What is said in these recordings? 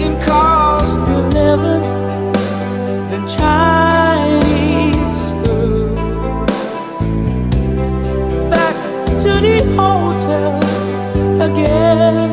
and cost 11 than Chinese food. Back to the hotel again.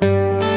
Thank you.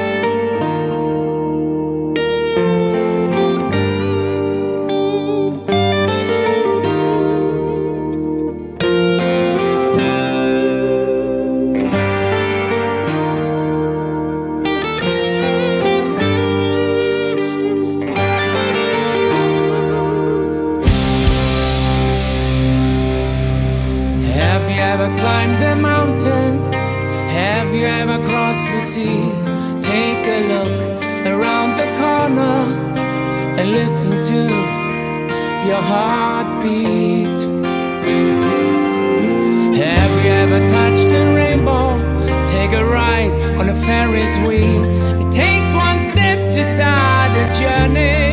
On a Ferris wheel, it takes one step to start a journey.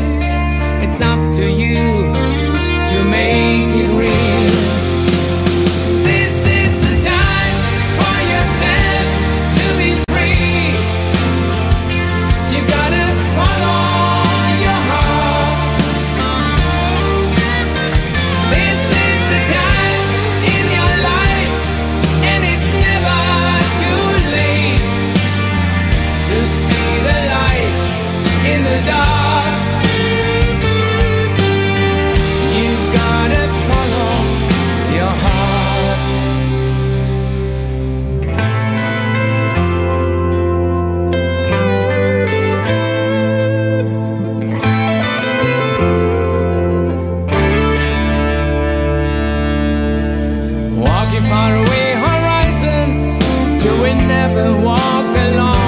the dark. You gotta follow your heart. Walking far away horizons till we never walk alone.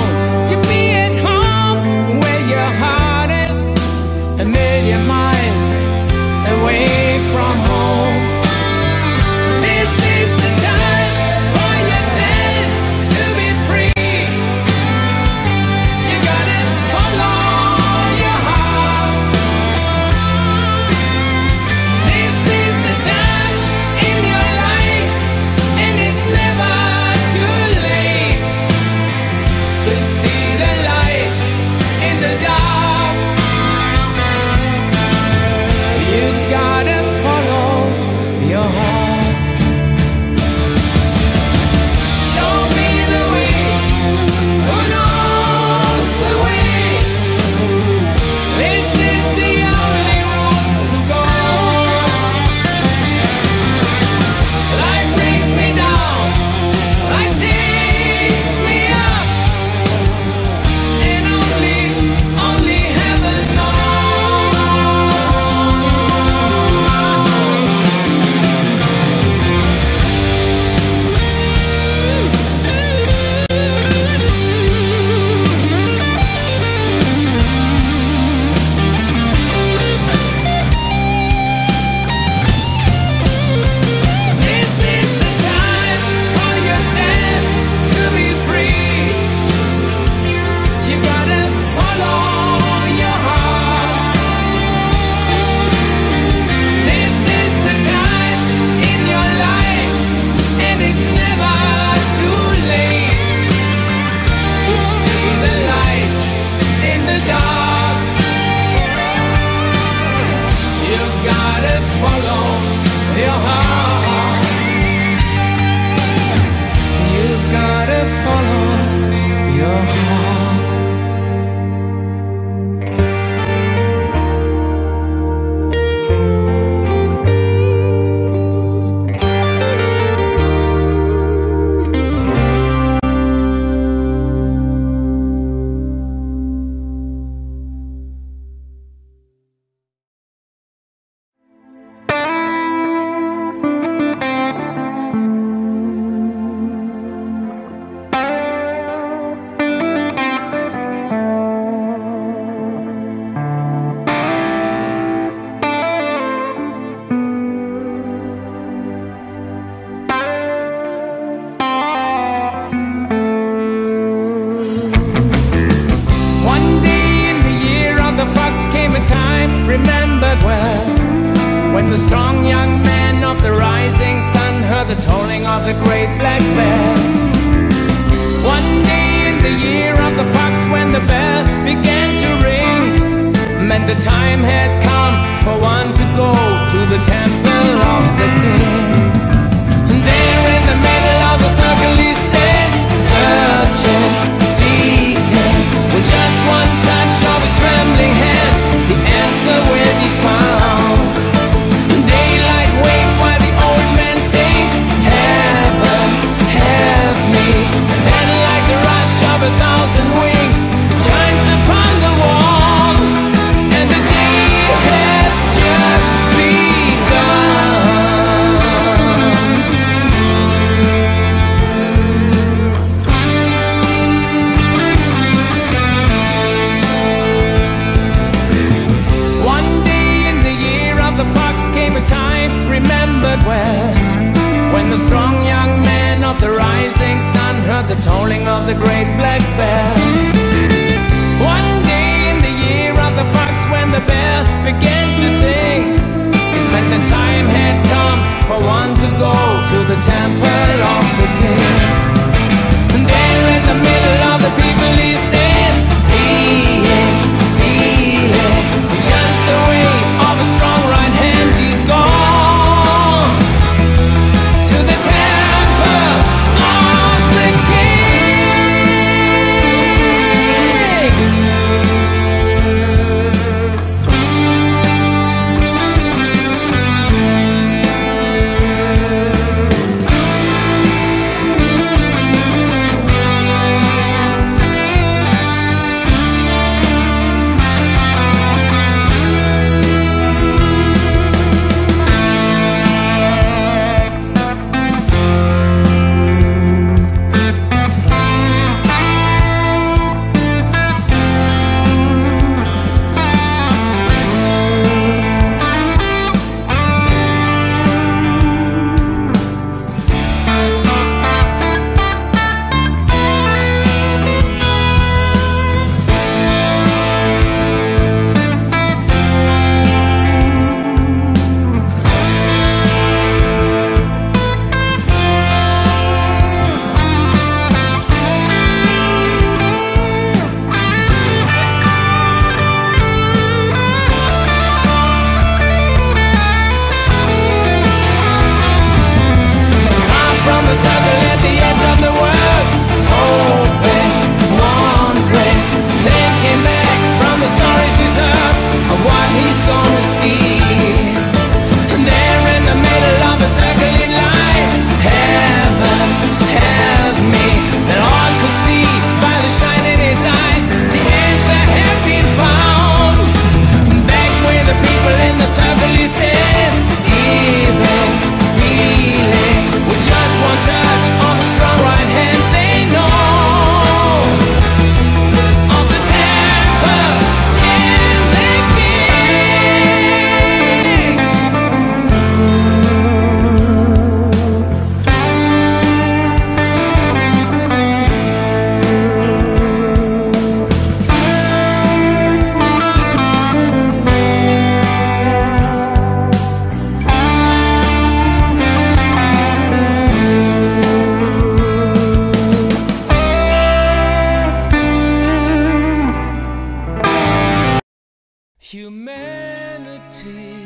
Humanity,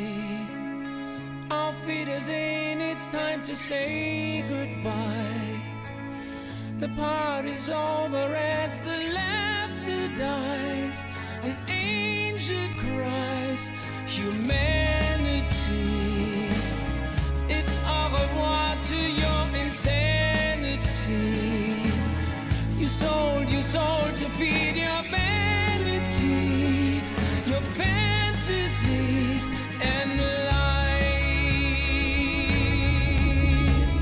auf Wiedersehen, it's time to say goodbye. The party's over as the laughter dies, an angel cries, humanity, it's au revoir to your insanity. You sold to feed your vanity, your fantasies and lies.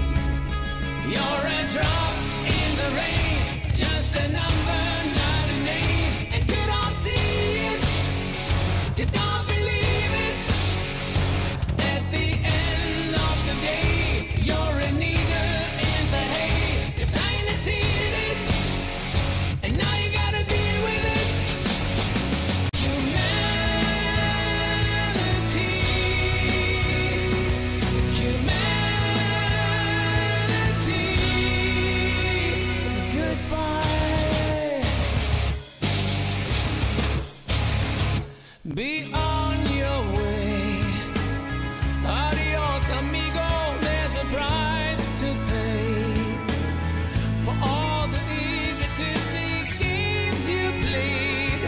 You're a drop in the rain, just a number, not a name. And you don't see it, you don't believe it. At the end of the day, you're a needle in the hay. Your silence healed it, and now you gotta deal with it. Be on your way. Adios, amigo. There's a price to pay for all the egotistic games you played.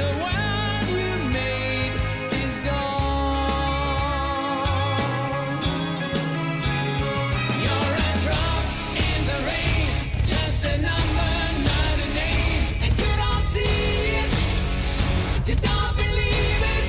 The world you made is gone. You're a drop in the rain, just a number, not a name. And you don't see it, you don't believe it.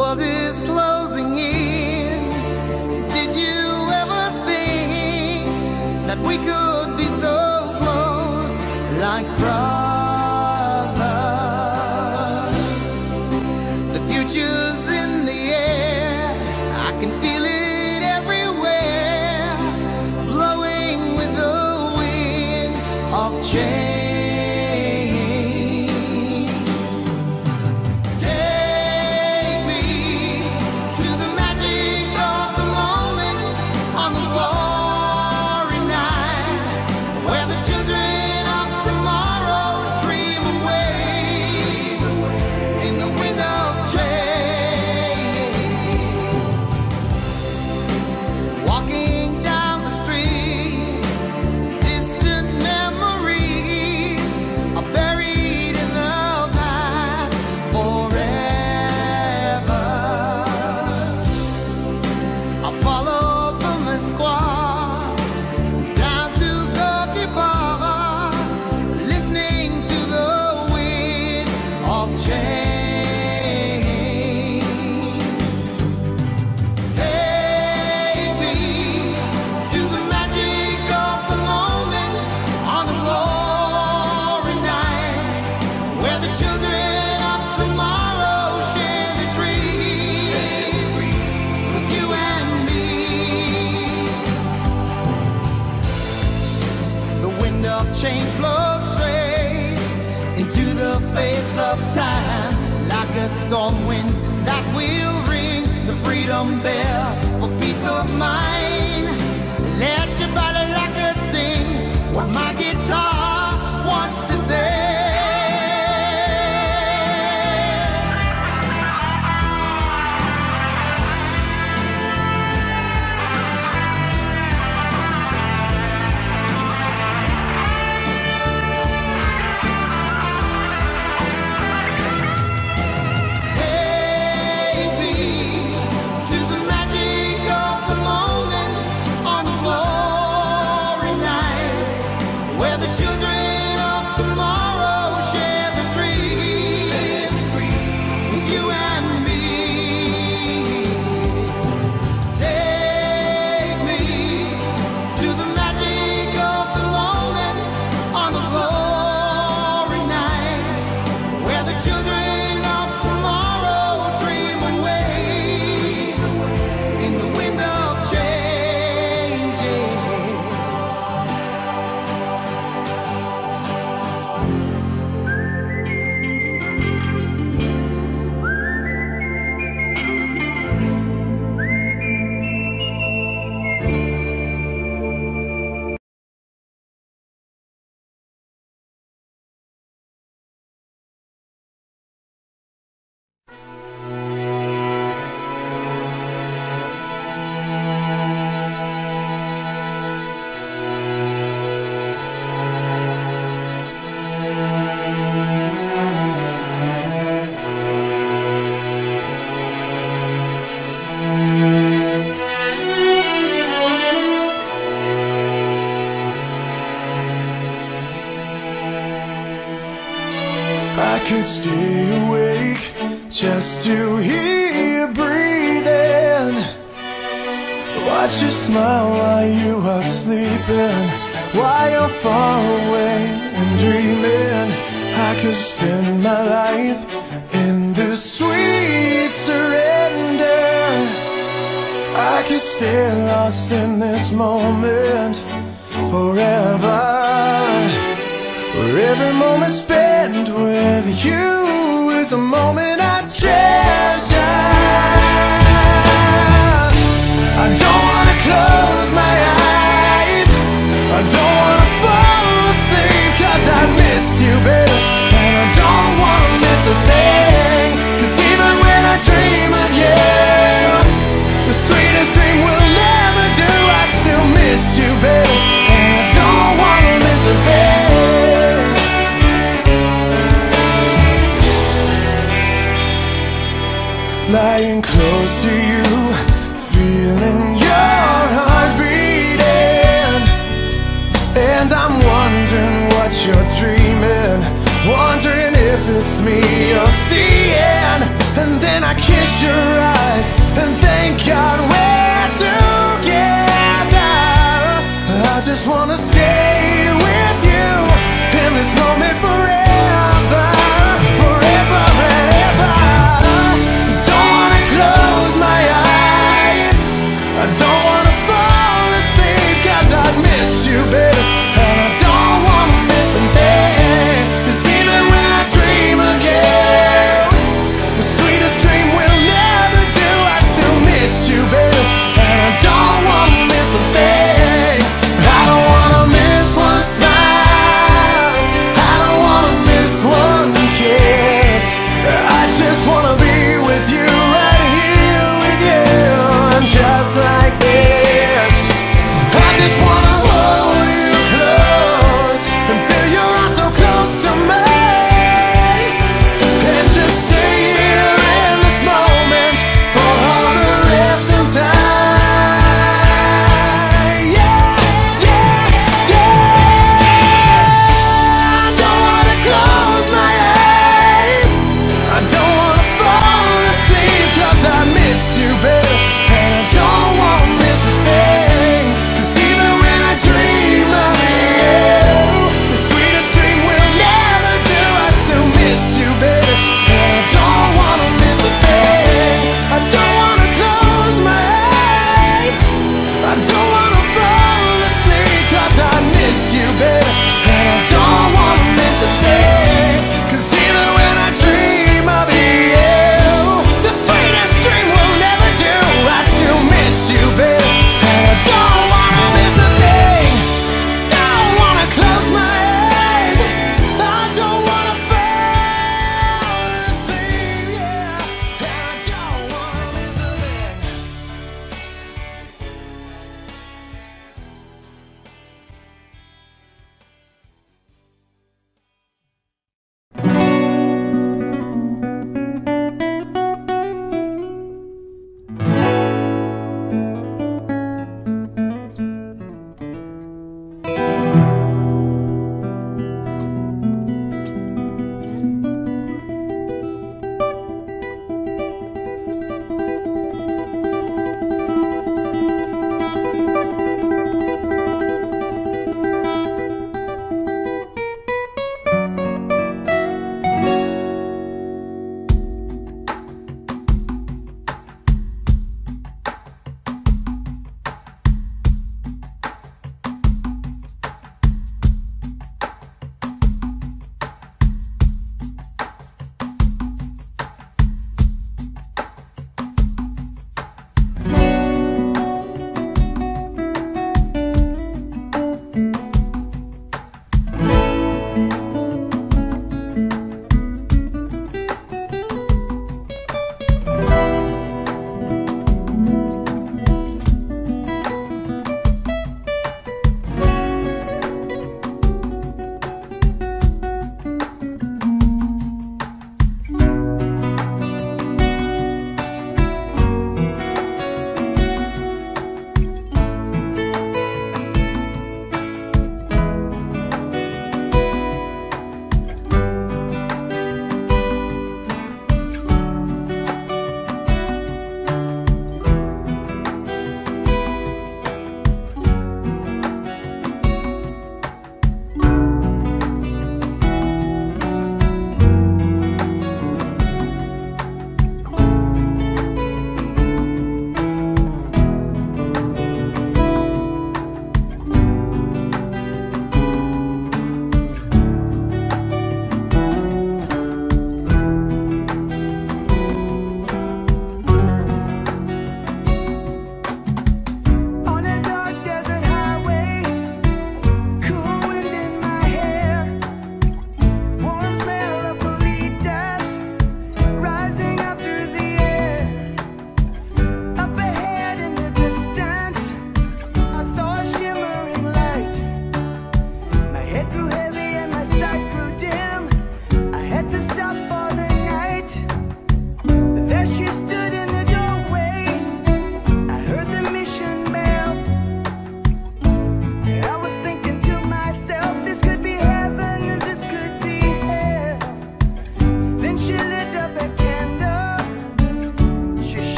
world is closing in. Did you ever think that we could be so close, like brothers? The future's in the air, I can feel it everywhere, blowing with the wind of change. Change blows straight into the face of time, like a storm wind that will ring the freedom bell for peace of mind. Let your body like a sing what my guitar wants to say. Could stay awake just to hear you breathing, watch you smile while you are sleeping, while you're far away and dreaming. I could spend my life in this sweet surrender. I could stay lost in this moment forever, where every moment spent with you is a moment I treasure. I don't wanna close my eyes, I don't wanna fall asleep, 'cause I miss you, baby, and I don't wanna miss a thing. 'Cause even when I dream of you, the sweetest dream will never do, I still miss you, baby, and I don't wanna miss a thing. Lying close to you, feeling your heart beating, and I'm wondering what you're dreaming, wondering if it's me you're seeing. And then I kiss your eyes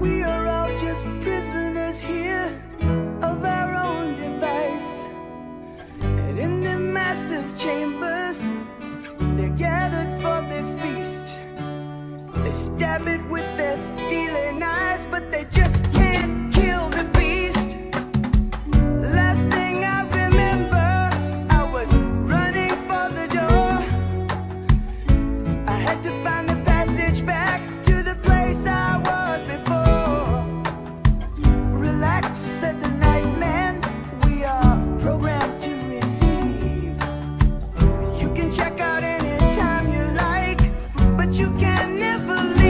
We are all just prisoners here of our own device, and in the master's chambers they're gathered for their feast. They stab it with their stealing eyes, but they just can't kill the beast. Last thing I remember, I was running for the door. I had to find the passage back to the place I was. Said the night man, we are programmed to receive. You can check out anytime you like, but you can never leave.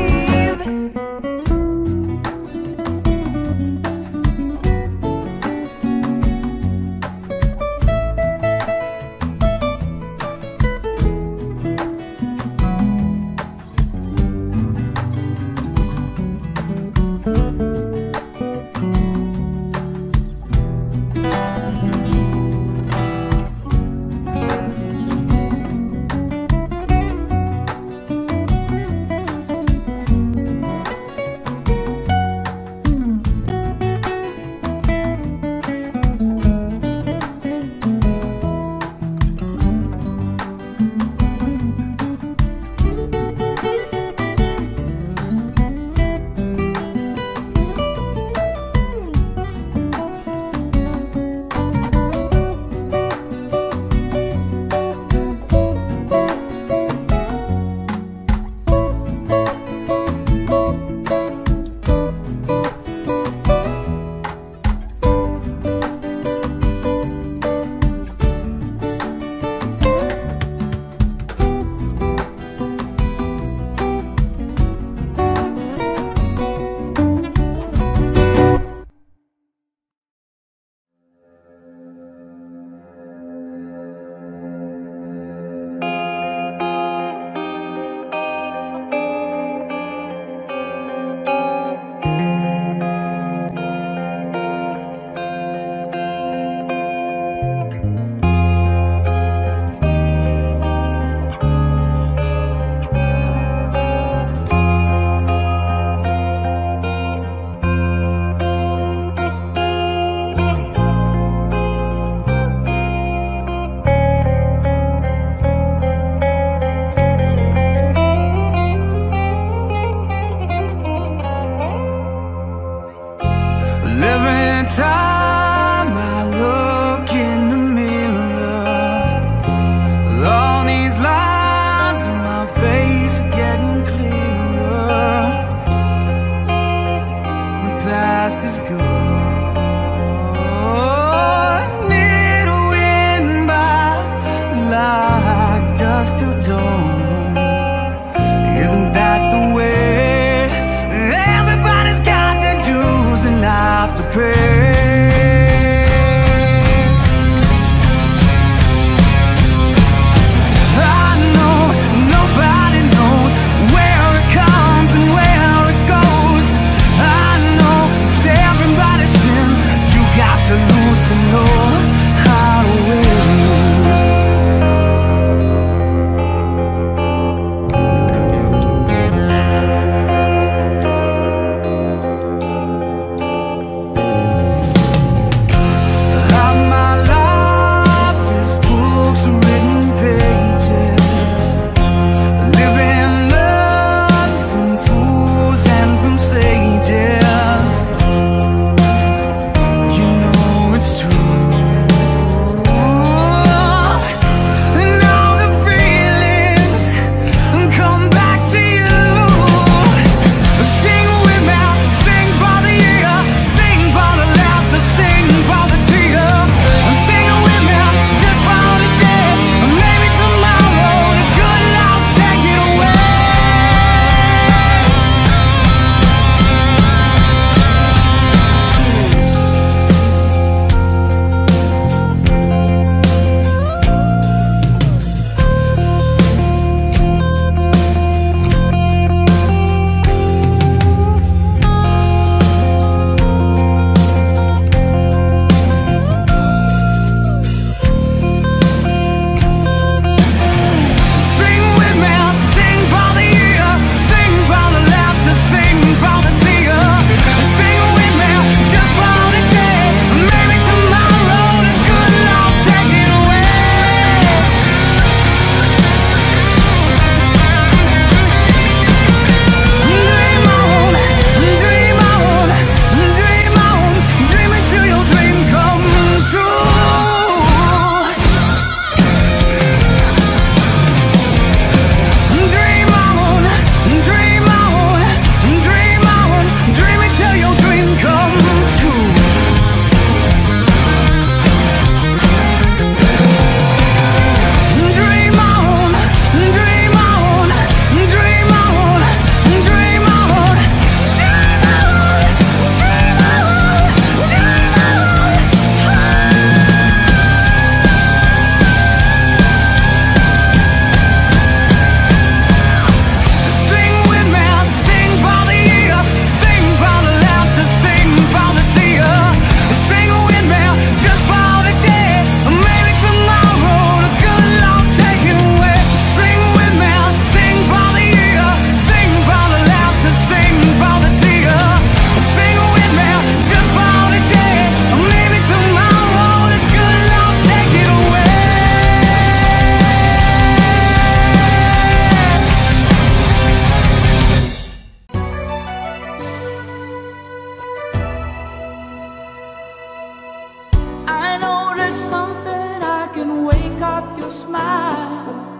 your smile.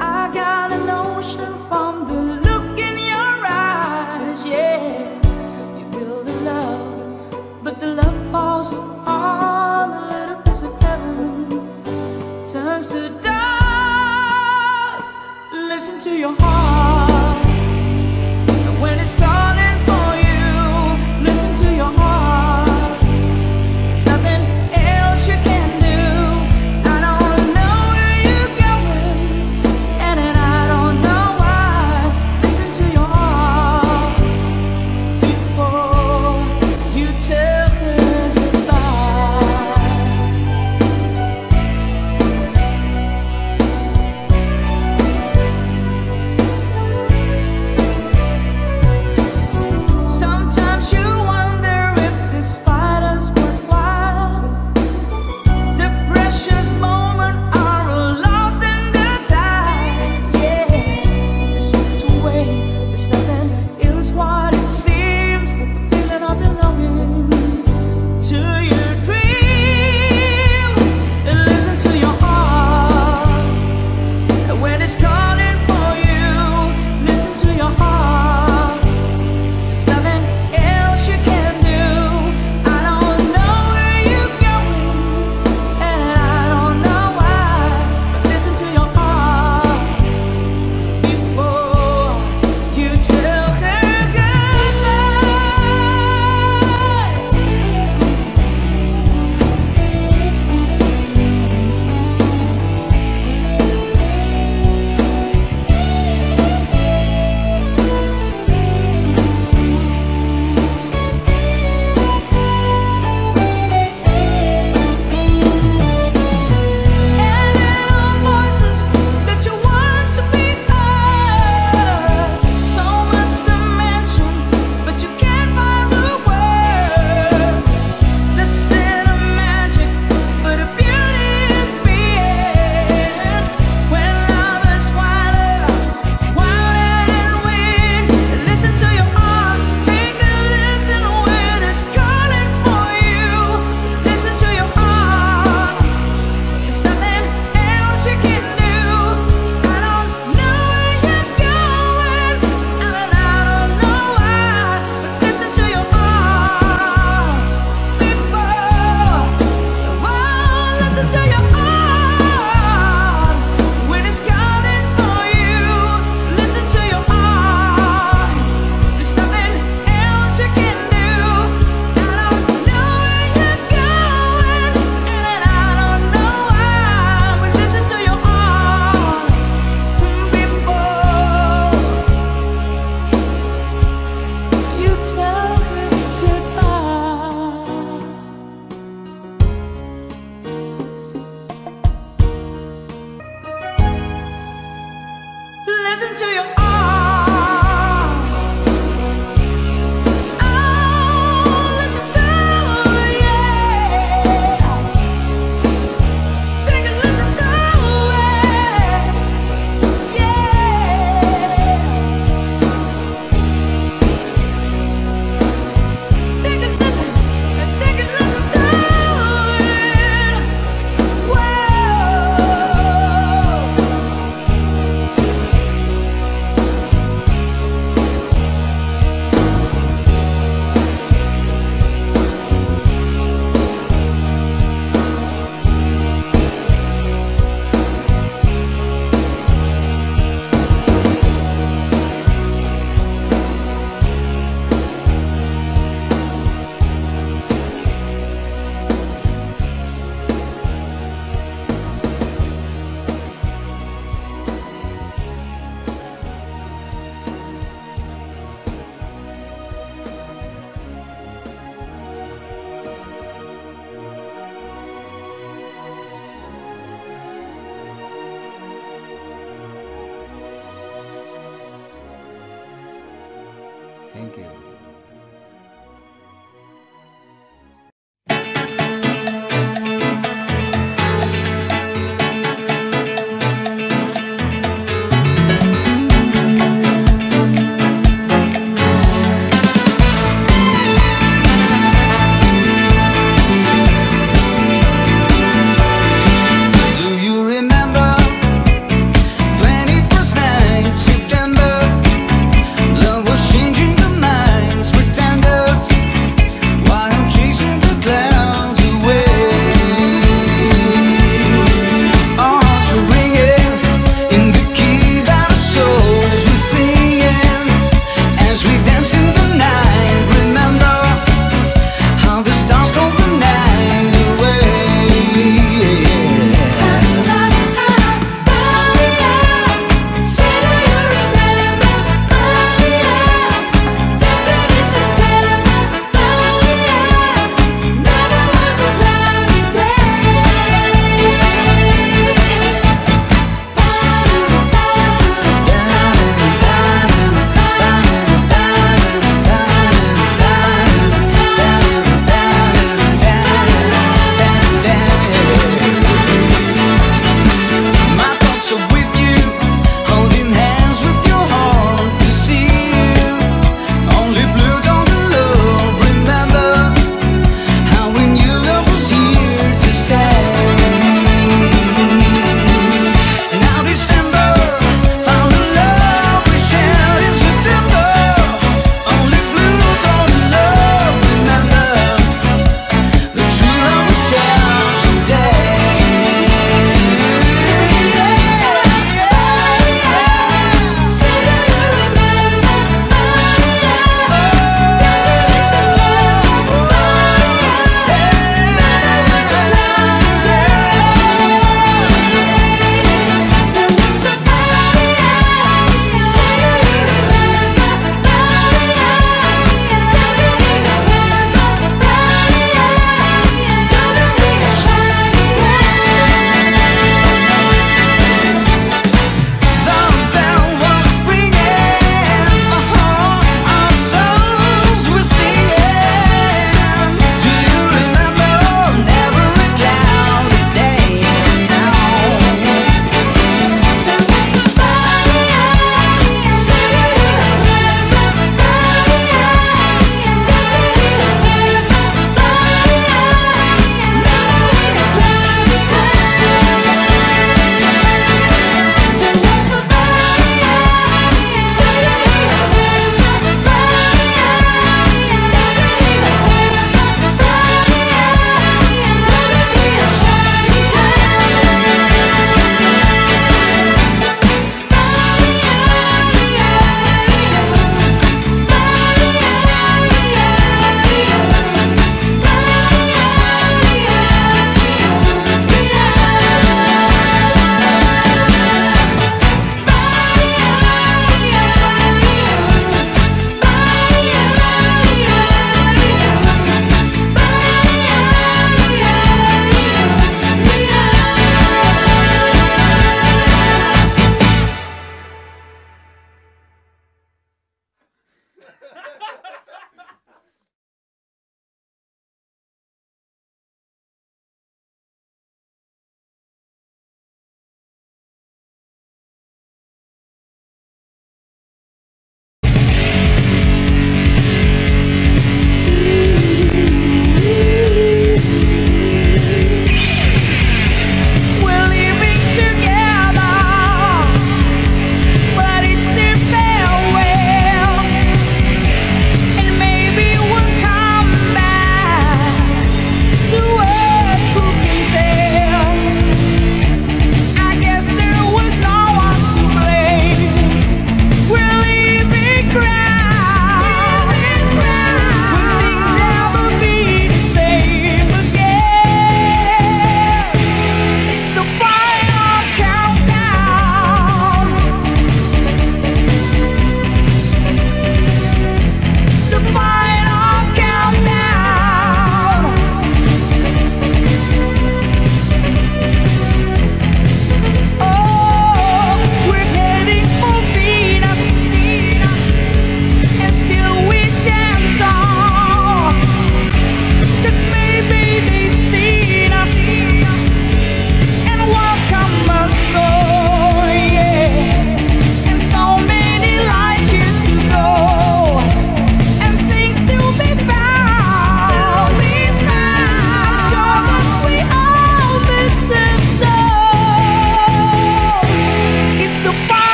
I got a notion from the look in your eyes, yeah. You build a love, but the love falls upon a little piece of heaven, turns to dust. Listen to your heart, and when it's calling for you, listen to your heart.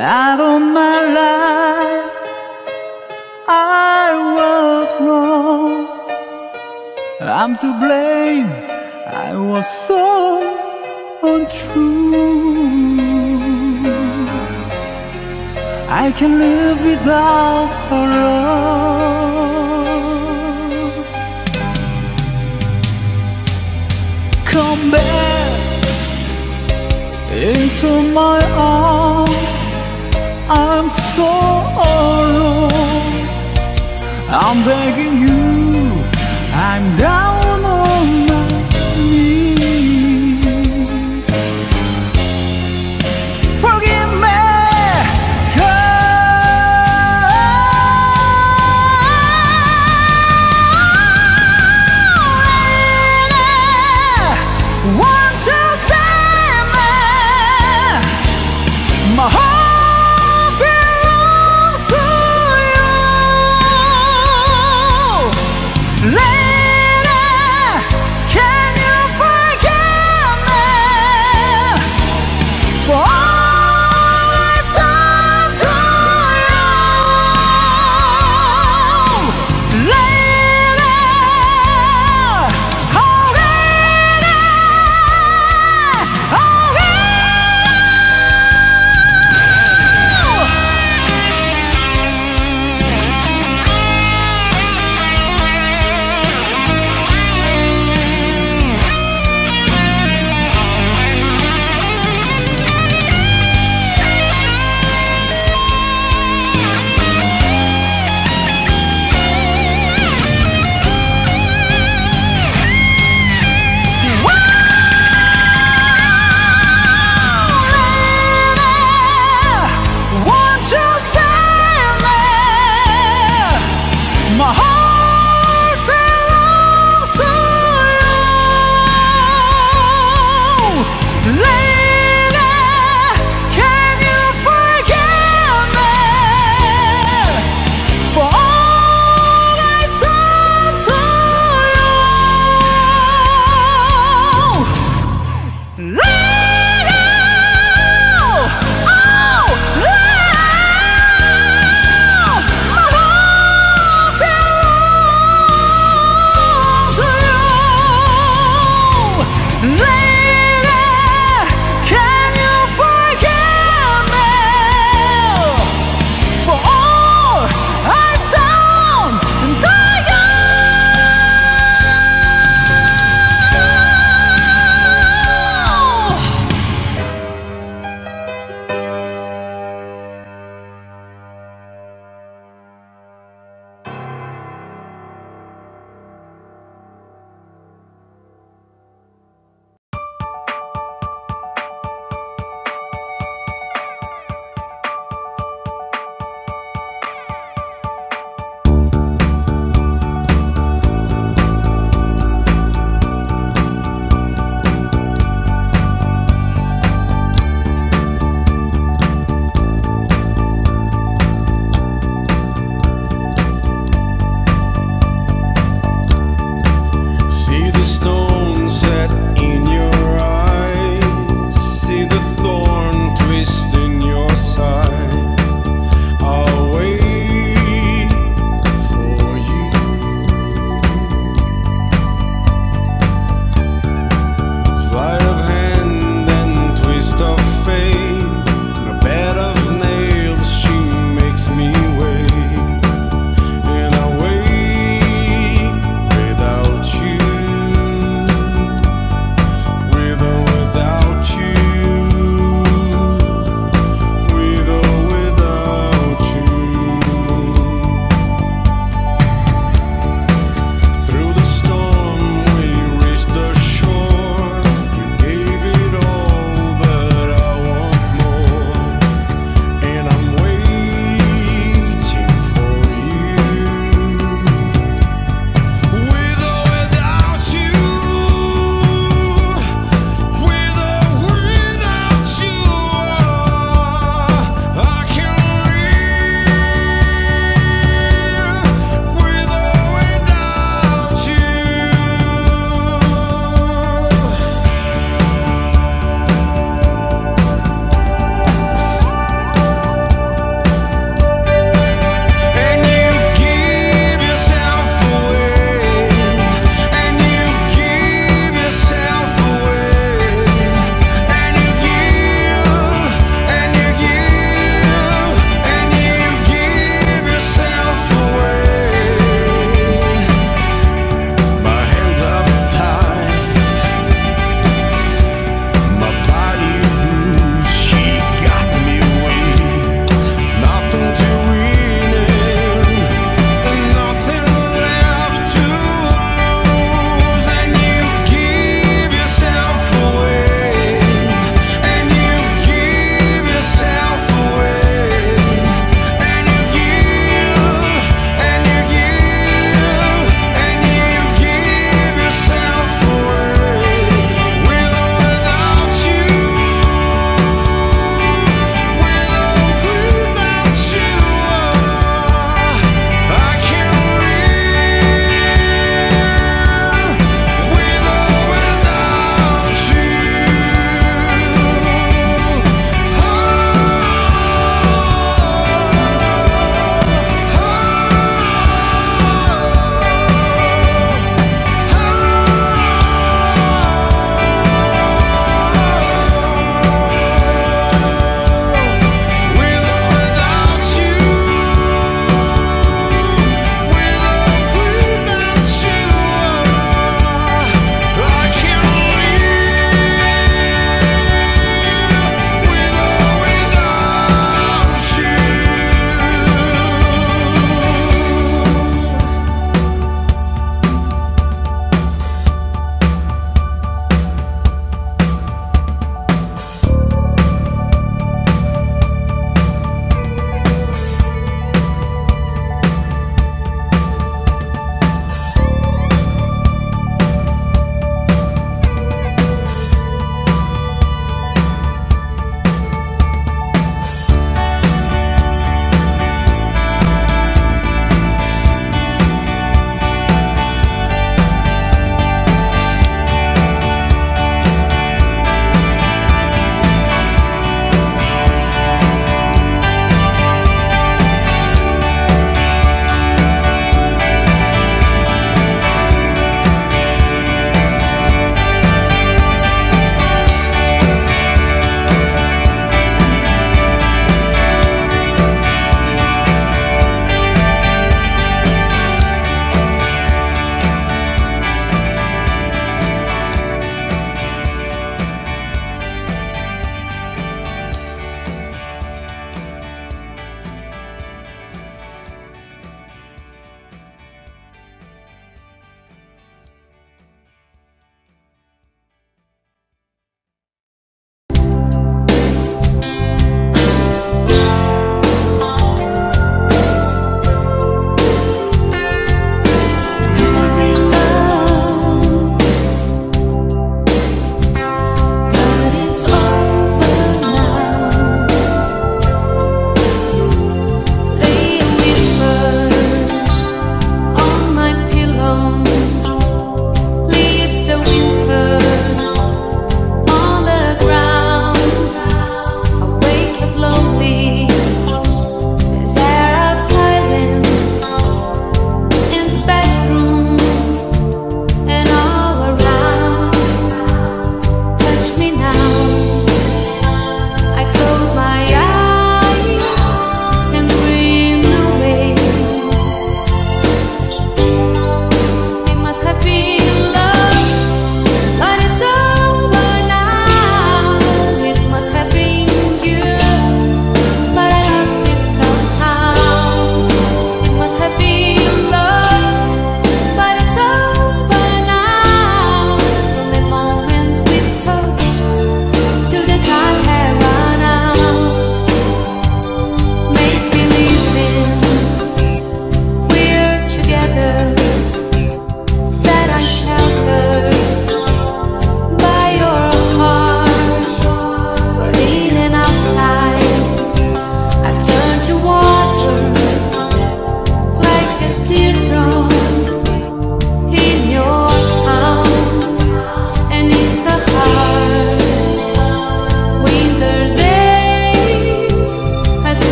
out of my life. I was wrong, I'm to blame, I was so untrue. I can live without her love. Come back into my arms, I'm so alone, I'm begging you, I'm down.